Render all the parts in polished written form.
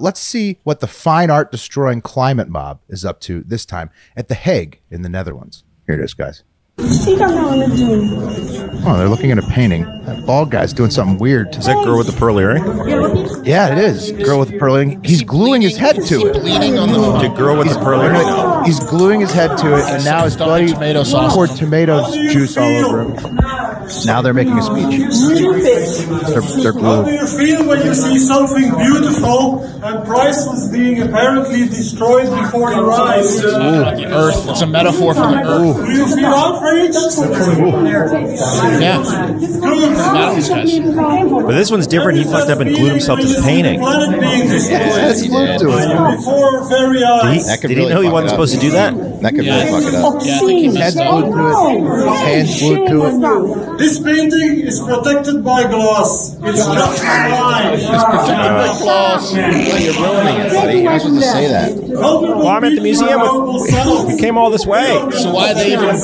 Let's see what the fine art destroying climate mob is up to this time at The Hague in the Netherlands. Here it is, guys. Oh, they're looking at a painting. That bald guy's doing something weird. Is that girl with the pearl earring? Yeah, it is. Girl with the pearl earring. He's gluing his head to it. The girl with the pearl earring. He's gluing his head to it, and now his bloody poured tomatoes juice all over him. Now they're making a speech. They're blue. How do you feel when you see something beautiful and priceless being apparently destroyed before your eyes? Earth. It's a metaphor for the earth. Do you feel outraged? Yeah. But this one's different. He fucked up and glued himself to the painting. Did he know he wasn't supposed to do that? That could really fuck it up. His head's glued to it. His hand's glued to it. This painting is protected by glass. It's not alive. It's protected by glass. You're ruining it, buddy. You're not supposed to say that. Well, I'm at the museum. We came all this way. So why'd they even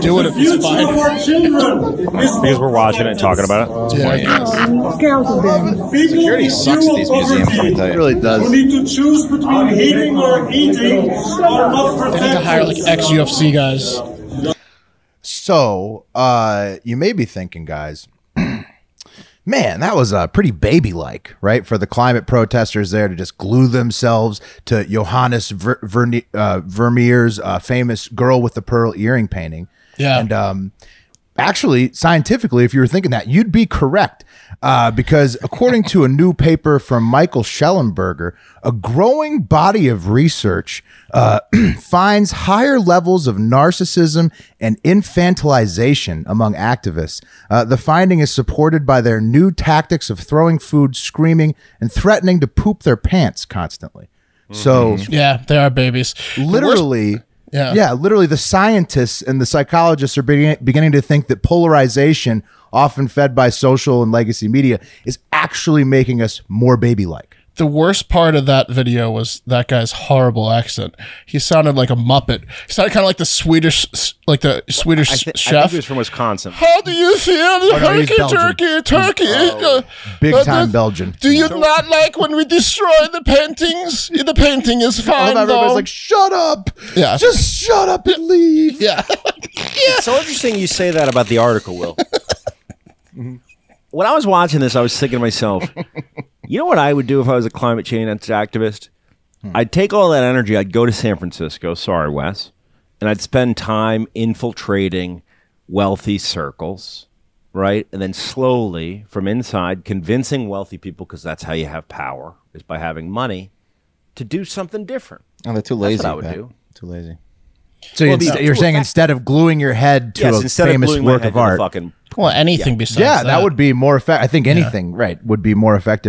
do it if it's fine? Because we're watching it and talking about it. Security sucks at these museums, let me tell you. It really does. We need to choose between hating or eating. They need to hire like ex-UFC guys. So, you may be thinking, guys, man, that was pretty baby-like, right? For the climate protesters there to just glue themselves to Johannes Vermeer's famous Girl with the Pearl Earring painting. Yeah. And actually, scientifically, if you were thinking that, you'd be correct. Because according to a new paper from Michael Schellenberger, a growing body of research finds higher levels of narcissism and infantilization among activists. The finding is supported by their new tactics of throwing food, screaming, and threatening to poop their pants constantly. Mm-hmm. So yeah, they are babies. Literally... Yeah, literally the scientists and the psychologists are beginning to think that polarization, often fed by social and legacy media, is actually making us more baby-like. The worst part of that video was that guy's horrible accent. He sounded like a Muppet. He sounded kind of like the Swedish, chef. I think he was from Wisconsin. How do you feel? Oh, no, turkey. Oh. Big time Belgian. Do you not like when we destroy the paintings? The painting is fine. Everybody's like, shut up. Yeah. Just shut up and leave. Yeah. It's so interesting you say that about the article, Will. When I was watching this, I was thinking to myself, you know what I would do if I was a climate change activist? I'd take all that energy. I'd go to San Francisco. Sorry, Wes. And I'd spend time infiltrating wealthy circles, right? And then slowly from inside convincing wealthy people, because that's how you have power, is by having money, to do something different. Oh, they're too lazy. That's what I would do. Too lazy. So well, you're saying instead of gluing your head to a famous work of art. Well, anything besides that. Yeah, that would be more effective. I think anything, right, would be more effective.